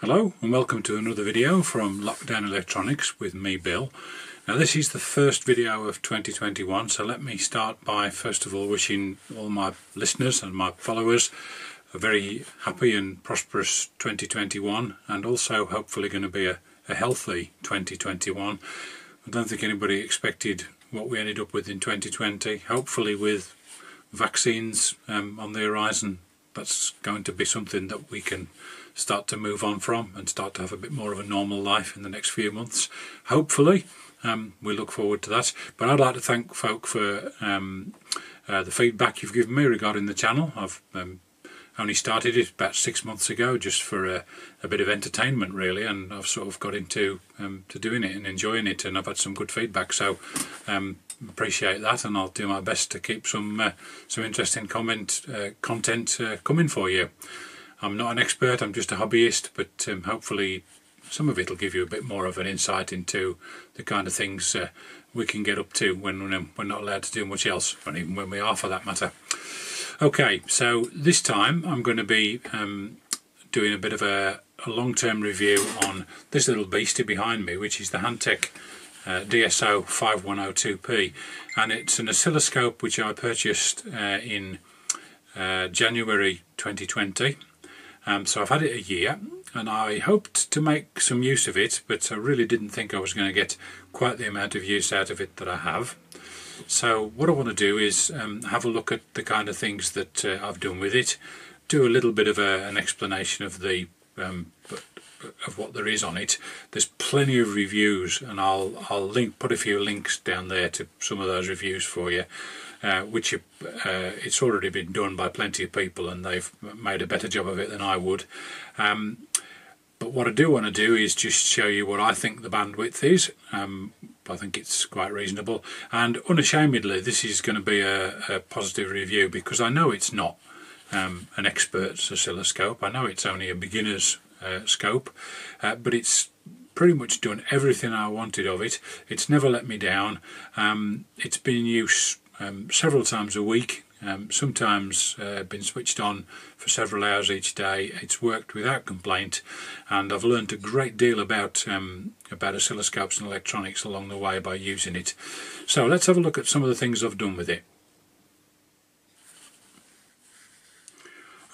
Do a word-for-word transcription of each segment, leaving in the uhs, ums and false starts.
Hello and welcome to another video from Lockdown Electronics with me, Bill. Now this is the first video of twenty twenty-one, so let me start by first of all wishing all my listeners and my followers a very happy and prosperous twenty twenty-one, and also hopefully going to be a, a healthy twenty twenty-one. I don't think anybody expected what we ended up with in twenty twenty, hopefully with vaccines um, on the horizon. That's going to be something that we can start to move on from and start to have a bit more of a normal life in the next few months. Hopefully, um, we look forward to that. But I'd like to thank folk for um, uh, the feedback you've given me regarding the channel. I've um, only started it about six months ago just for a, a bit of entertainment really, and I've sort of got into um, to doing it and enjoying it, and I've had some good feedback, so um, appreciate that, and I'll do my best to keep some uh, some interesting comment uh, content uh, coming for you. I'm not an expert, I'm just a hobbyist, but um, hopefully some of it will give you a bit more of an insight into the kind of things uh, we can get up to when we're not allowed to do much else, and even when we are for that matter. Okay, so this time I'm going to be um, doing a bit of a, a long-term review on this little beastie behind me, which is the Hantek Uh, D S O five one oh two P, and it's an oscilloscope which I purchased uh, in uh, January twenty twenty. Um, so I've had it a year, and I hoped to make some use of it, but I really didn't think I was going to get quite the amount of use out of it that I have. So what I want to do is um, have a look at the kind of things that uh, I've done with it, do a little bit of a, an explanation of the um, of what there is on it. There's plenty of reviews, and I'll I'll link put a few links down there to some of those reviews for you, uh, which uh, it's already been done by plenty of people, and they've made a better job of it than I would. Um, but what I do want to do is just show you what I think the bandwidth is. Um, I think it's quite reasonable, and unashamedly this is going to be a, a positive review, because I know it's not um, an expert's oscilloscope. I know it's only a beginner's Uh, scope, uh, but it's pretty much done everything I wanted of it. It's never let me down. Um, it's been in use um, several times a week, um, sometimes uh, been switched on for several hours each day. It's worked without complaint, and I've learned a great deal about um, about oscilloscopes and electronics along the way by using it. So let's have a look at some of the things I've done with it.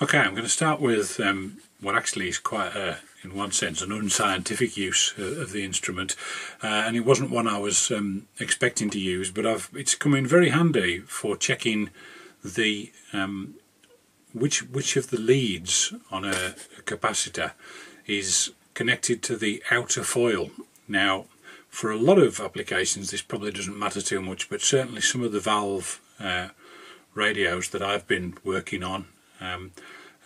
Okay, I'm going to start with um, what actually is quite, a, in one sense, an unscientific use of the instrument, uh, and it wasn't one I was um, expecting to use, but I've, it's come in very handy for checking the um, which which of the leads on a, a capacitor is connected to the outer foil. Now, for a lot of applications, this probably doesn't matter too much, but certainly some of the valve uh, radios that I've been working on. Um,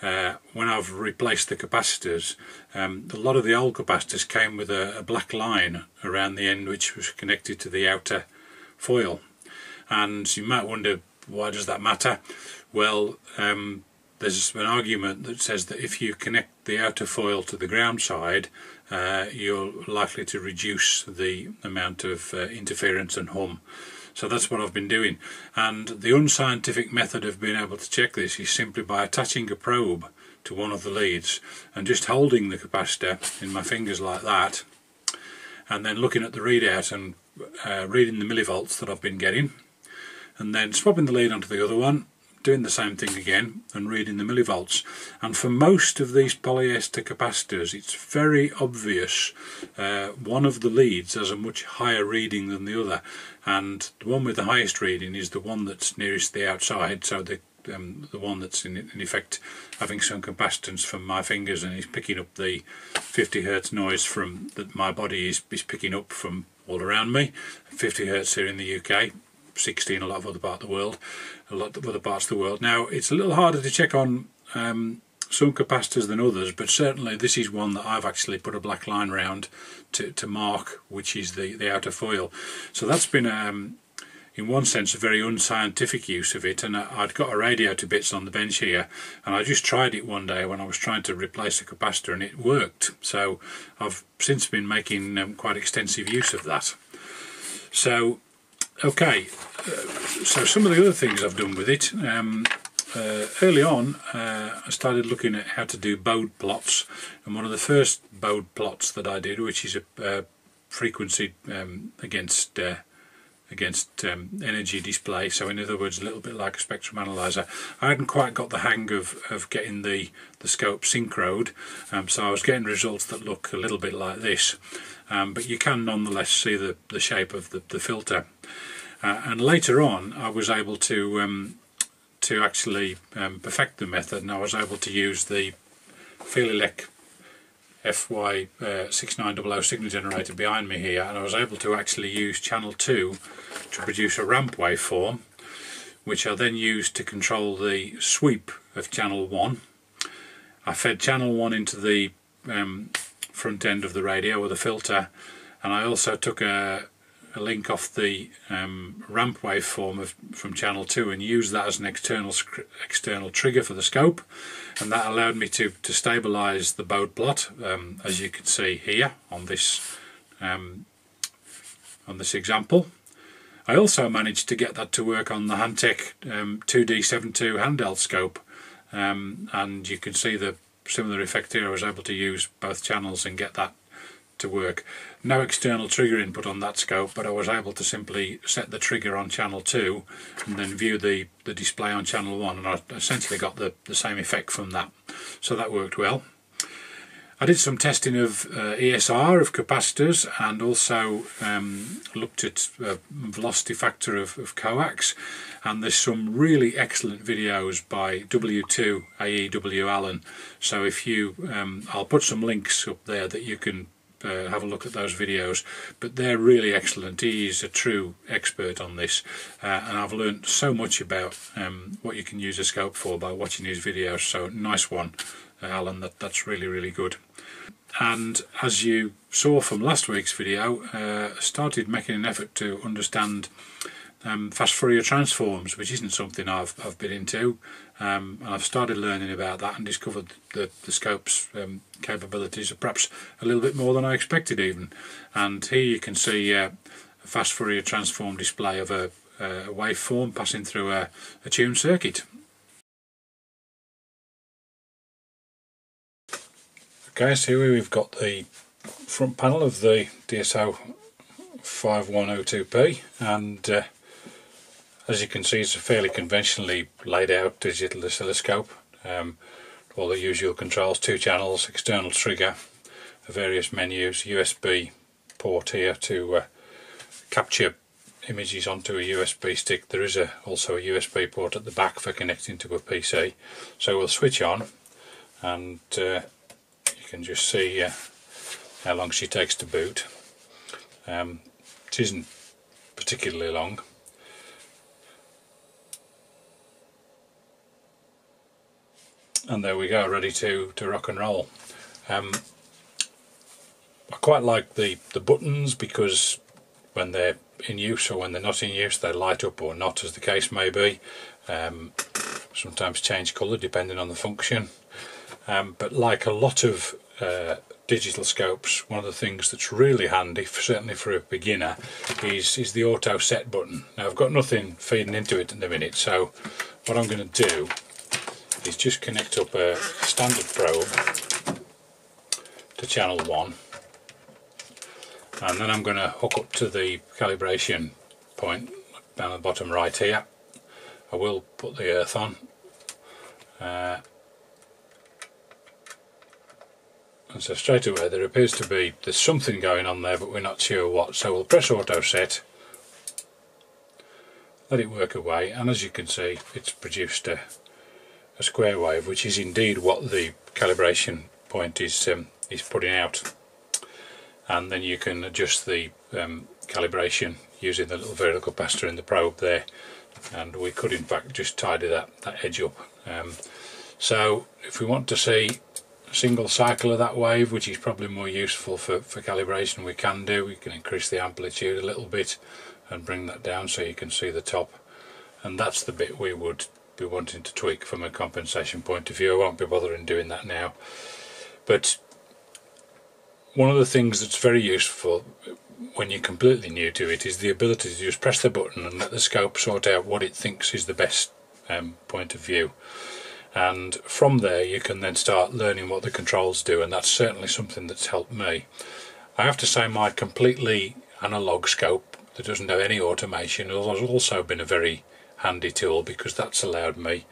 Uh, when I've replaced the capacitors, um, a lot of the old capacitors came with a, a black line around the end which was connected to the outer foil, and you might wonder, why does that matter? Well, um, there's an argument that says that if you connect the outer foil to the ground side, uh, you're likely to reduce the amount of uh, interference and hum. So that's what I've been doing, and the unscientific method of being able to check this is simply by attaching a probe to one of the leads and just holding the capacitor in my fingers like that, and then looking at the readout and uh, reading the millivolts that I've been getting, and then swapping the lead onto the other one, doing the same thing again and reading the millivolts. And for most of these polyester capacitors, it's very obvious uh, one of the leads has a much higher reading than the other, and the one with the highest reading is the one that's nearest the outside, so the um, the one that's in, in effect having some capacitance from my fingers and is picking up the fifty hertz noise from that my body is, is picking up from all around me. Fifty hertz here in the U K, sixty in a lot of other parts of the world, a lot of other parts of the world. Now, it's a little harder to check on um, some capacitors than others, but certainly this is one that I've actually put a black line round to, to mark, which is the, the outer foil. So that's been, um, in one sense, a very unscientific use of it, and I, I'd got a radio to bits on the bench here, and I just tried it one day when I was trying to replace a capacitor, and it worked. So I've since been making um, quite extensive use of that. So, okay, uh, so some of the other things I've done with it, um, uh, early on uh, I started looking at how to do bowed plots, and one of the first bowed plots that I did, which is a uh, frequency um, against uh, against um, energy display, so in other words a little bit like a spectrum analyzer. I hadn't quite got the hang of, of getting the, the scope synchroed, um, so I was getting results that look a little bit like this, um, but you can nonetheless see the, the shape of the, the filter. Uh, and later on I was able to um, to actually um, perfect the method, and I was able to use the FeelElec F Y six nine zero zero signal generator behind me here, and I was able to actually use channel two to produce a ramp waveform, which I then used to control the sweep of channel one. I fed channel one into the um, front end of the radio with a filter, and I also took a, a link off the um, ramp waveform of, from channel two and used that as an external external trigger for the scope, and that allowed me to, to stabilise the bowed plot, um, as you can see here on this um, on this example. I also managed to get that to work on the Hantek um, two D seventy-two handheld scope, um, and you can see the similar effect here. I was able to use both channels and get that to work. No external trigger input on that scope, but I was able to simply set the trigger on channel two and then view the, the display on channel one, and I essentially got the, the same effect from that, so that worked well. I did some testing of uh, E S R, of capacitors, and also um, looked at uh, velocity factor of, of coax, and there's some really excellent videos by W two A E W Allen, so if you, um, I'll put some links up there that you can Uh, have a look at those videos, but they're really excellent. He is a true expert on this, uh, and I've learned so much about um, what you can use a scope for by watching his videos, so nice one, uh, Alan, that, that's really really good. And as you saw from last week's video, uh, started making an effort to understand um, fast Fourier transforms, which isn't something I've, I've been into, um, and I've started learning about that and discovered the, the scope's um, capabilities are perhaps a little bit more than I expected even. And here you can see uh, a fast Fourier transform display of a, a waveform passing through a, a tuned circuit. Okay, so here we've got the front panel of the D S O five one zero two P, and uh, as you can see, it's a fairly conventionally laid out digital oscilloscope. Um, all the usual controls, two channels, external trigger, various menus, U S B port here to uh, capture images onto a U S B stick. There is a, also a U S B port at the back for connecting to a P C. So we'll switch on, and uh, you can just see uh, how long she takes to boot. Um, it isn't particularly long. And there we go, ready to, to rock and roll. Um, I quite like the, the buttons, because when they're in use or when they're not in use, they light up or not, as the case may be. Um, sometimes change colour depending on the function. Um, but like a lot of uh, digital scopes, one of the things that's really handy, for, certainly for a beginner, is, is the auto set button. Now I've got nothing feeding into it at the minute, so what I'm going to do is just connect up a standard probe to channel one, and then I'm going to hook up to the calibration point down the bottom right here. I will put the earth on uh, and so straight away there appears to be there's something going on there, but we're not sure what, so we'll press auto set, let it work away, and as you can see it's produced a a square wave, which is indeed what the calibration point is um, is putting out. And then you can adjust the um, calibration using the little vertical capacitor in the probe there, and we could in fact just tidy that, that edge up. Um, so if we want to see a single cycle of that wave, which is probably more useful for, for calibration, we can do. We can increase the amplitude a little bit and bring that down so you can see the top, and that's the bit we would be wanting to tweak from a compensation point of view. I won't be bothering doing that now, but one of the things that's very useful when you're completely new to it is the ability to just press the button and let the scope sort out what it thinks is the best um, point of view. And from there you can then start learning what the controls do, and that's certainly something that's helped me. I have to say my completely analog scope that doesn't have any automation has also been a very handy tool, because that's allowed me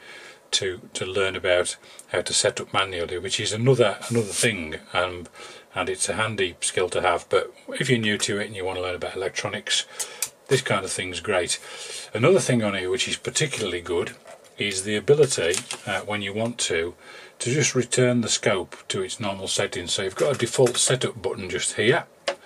to to learn about how to set up manually, which is another another thing, um, and it's a handy skill to have. But if you're new to it and you want to learn about electronics, this kind of thing's great. Another thing on here which is particularly good is the ability, uh, when you want to, to just return the scope to its normal settings. So you've got a default setup button just here, and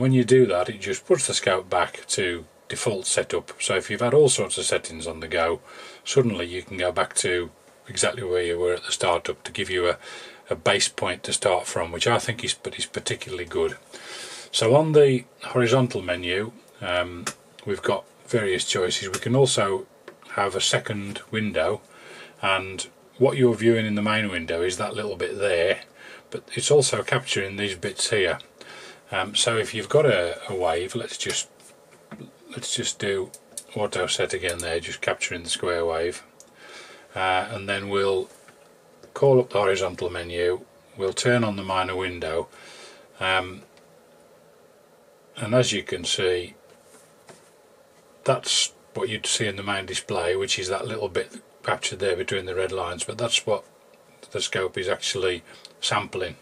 when you do that it just puts the scope back to default setup. So if you've had all sorts of settings on the go, suddenly you can go back to exactly where you were at the startup to give you a, a base point to start from, which I think is, but is particularly good. So on the horizontal menu um, we've got various choices. We can also have a second window, and what you're viewing in the main window is that little bit there, but it's also capturing these bits here. Um, so if you've got a, a wave, let's just Let's just do auto set again there, just capturing the square wave, uh, and then we'll call up the horizontal menu, we'll turn on the minor window, um, and as you can see, that's what you'd see in the main display, which is that little bit captured there between the red lines, but that's what the scope is actually sampling.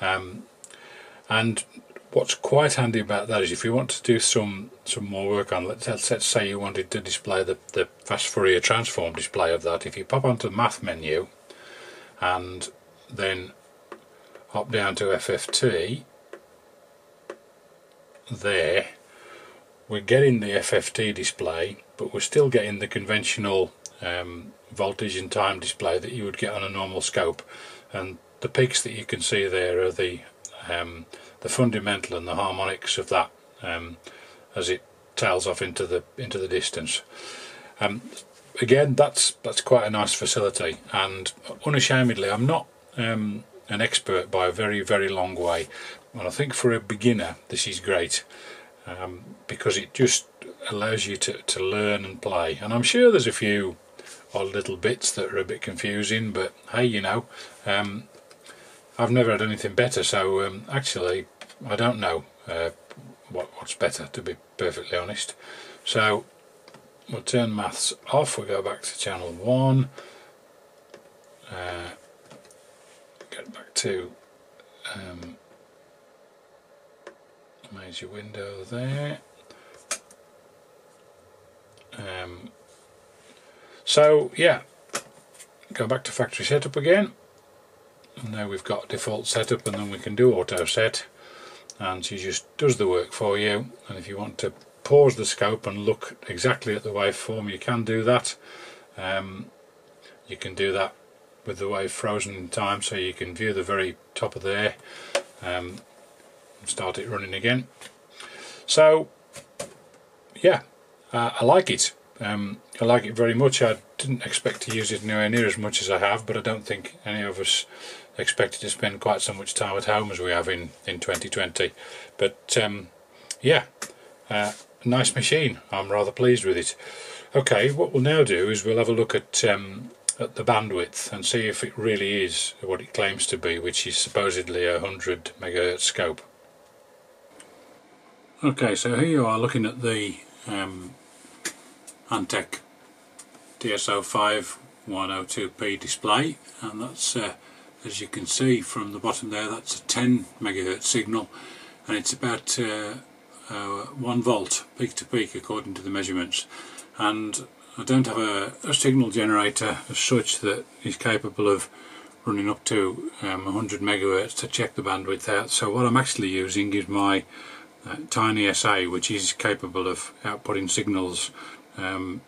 Um, and what's quite handy about that is if you want to do some some more work on, let's, let's say you wanted to display the, the fast Fourier transform display of that, if you pop onto the math menu and then hop down to F F T, there we're getting the F F T display, but we're still getting the conventional um, voltage and time display that you would get on a normal scope, and the peaks that you can see there are the um, the fundamental and the harmonics of that um, as it tails off into the into the distance. Um, again, that's that's quite a nice facility, and unashamedly, I'm not um, an expert by a very very long way, and I think for a beginner this is great, um, because it just allows you to, to learn and play. And I'm sure there's a few odd little bits that are a bit confusing, but hey, you know, um, I've never had anything better, so um, actually I don't know uh, what, what's better, to be perfectly honest. So we'll turn maths off, we'll go back to channel one, uh, get back to um, major window there. Um, so yeah, go back to factory setup again. And now we've got default setup, and then we can do auto set, and she just does the work for you. And if you want to pause the scope and look exactly at the waveform, you can do that. Um, you can do that with the wave frozen in time, so you can view the very top of there, um, and start it running again. So yeah, uh, I like it. Um, I like it very much. I didn't expect to use it anywhere near as much as I have, but I don't think any of us expected to spend quite so much time at home as we have in, in twenty twenty. But um, yeah, uh, nice machine. I'm rather pleased with it. Okay, what we'll now do is we'll have a look at, um, at the bandwidth and see if it really is what it claims to be, which is supposedly a one hundred megahertz scope. Okay, so here you are looking at the um, Hantek D S O five one oh two P display, and that's uh, as you can see from the bottom there, that's a ten megahertz signal, and it's about uh, uh, one volt peak to peak according to the measurements. And I don't have a, a signal generator as such that is capable of running up to um, one hundred megahertz to check the bandwidth out, so what I'm actually using is my uh, TinySA, which is capable of outputting signals Um,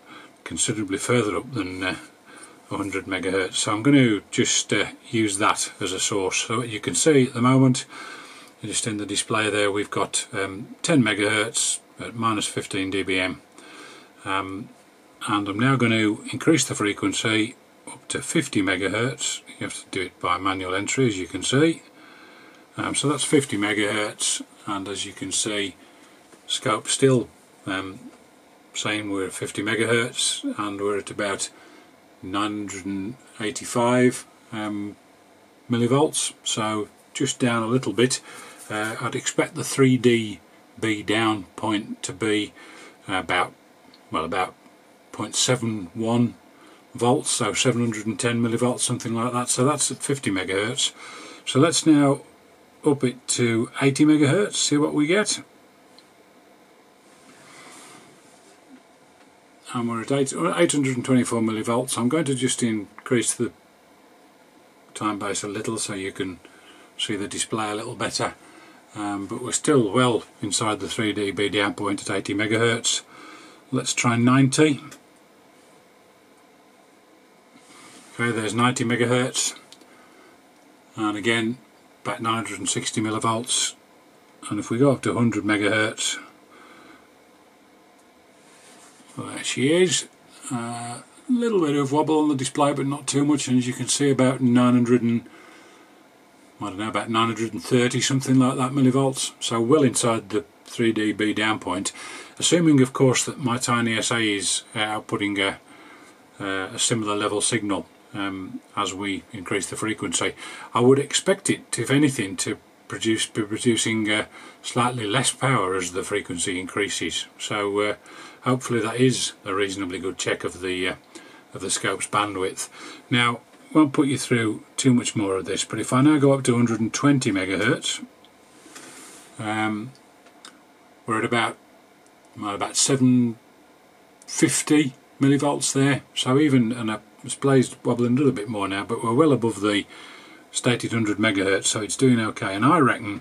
considerably further up than uh, one hundred megahertz, so I'm going to just uh, use that as a source. So you can see at the moment, just in the display there, we've got um, ten megahertz at minus fifteen d B m, um, and I'm now going to increase the frequency up to fifty megahertz. You have to do it by manual entry, as you can see. Um, so that's fifty megahertz, and as you can see, scope still um, saying we're at fifty megahertz, and we're at about nine hundred eighty-five um, millivolts, so just down a little bit. uh, I'd expect the three D B down point to be about, well, about zero point seven one volts, so seven hundred ten millivolts, something like that. So that's at fifty megahertz. So let's now up it to eighty megahertz, see what we get. And we're at eight hundred twenty-four millivolts. I'm going to just increase the time base a little so you can see the display a little better. Um, but we're still well inside the three D B down point at eighty megahertz. Let's try ninety. Okay, there's ninety megahertz, and again about nine hundred sixty millivolts. And if we go up to one hundred megahertz, well, there she is. A uh, little bit of wobble on the display, but not too much. And as you can see, about nine hundred and I don't know, about nine hundred thirty, something like that millivolts, so well inside the three D B down point, assuming of course that my TinySA is outputting a, uh, a similar level signal um, as we increase the frequency. I would expect it to, if anything, to produce be producing uh, slightly less power as the frequency increases, so uh, hopefully that is a reasonably good check of the uh, of the scope's bandwidth. Now, won't put you through too much more of this, but if I now go up to one hundred twenty megahertz, um, we're at about well, about seven hundred fifty millivolts there. So even, and the display's wobbling a little bit more now, but we're well above the stated one hundred megahertz, so it's doing okay. And I reckon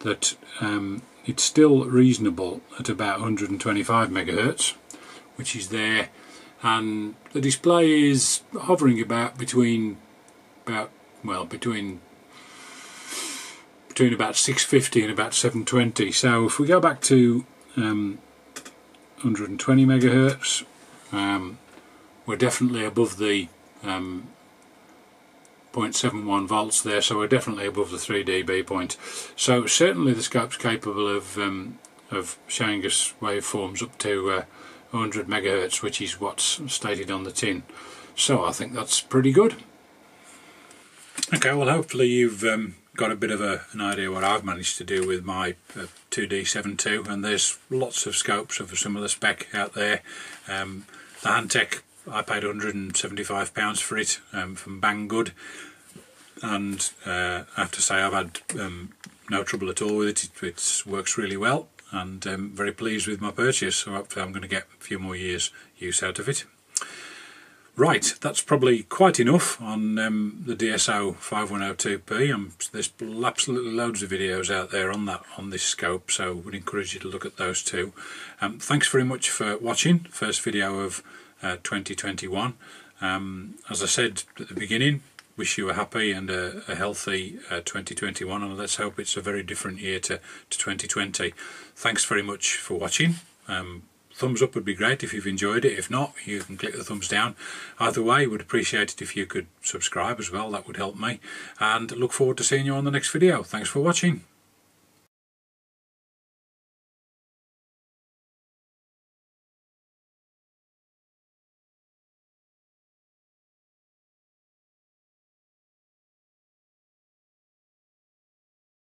that um, it's still reasonable at about one hundred twenty-five megahertz, which is there. And the display is hovering about between about well between between about six fifty and about seven twenty. So if we go back to um, one hundred twenty megahertz, um, we're definitely above the um, zero point seven one volts there, so we're definitely above the three D B point. So certainly the scope's capable of um, of showing us waveforms up to uh, one hundred megahertz, which is what's stated on the tin, so I think that's pretty good. Okay, well, hopefully you've um, got a bit of a, an idea what I've managed to do with my uh, two D seventy-two, and there's lots of scopes of a similar spec out there. Um, the Hantek, I paid one hundred seventy-five pounds for it um, from Banggood, and uh, I have to say I've had um, no trouble at all with it. It it's, works really well, and I'm um, very pleased with my purchase, so hopefully I'm going to get a few more years use out of it. Right, that's probably quite enough on um, the D S O five one zero two P. Um, there's absolutely loads of videos out there on that on this scope, so I would encourage you to look at those too. Um, thanks very much for watching, first video of uh, twenty twenty-one. Um, as I said at the beginning, wish you a happy and a, a healthy uh, twenty twenty-one, and let's hope it's a very different year to, to twenty twenty. Thanks very much for watching. Um, thumbs up would be great if you've enjoyed it. If not, you can click the thumbs down. Either way, would appreciate it if you could subscribe as well. That would help me. And look forward to seeing you on the next video. Thanks for watching.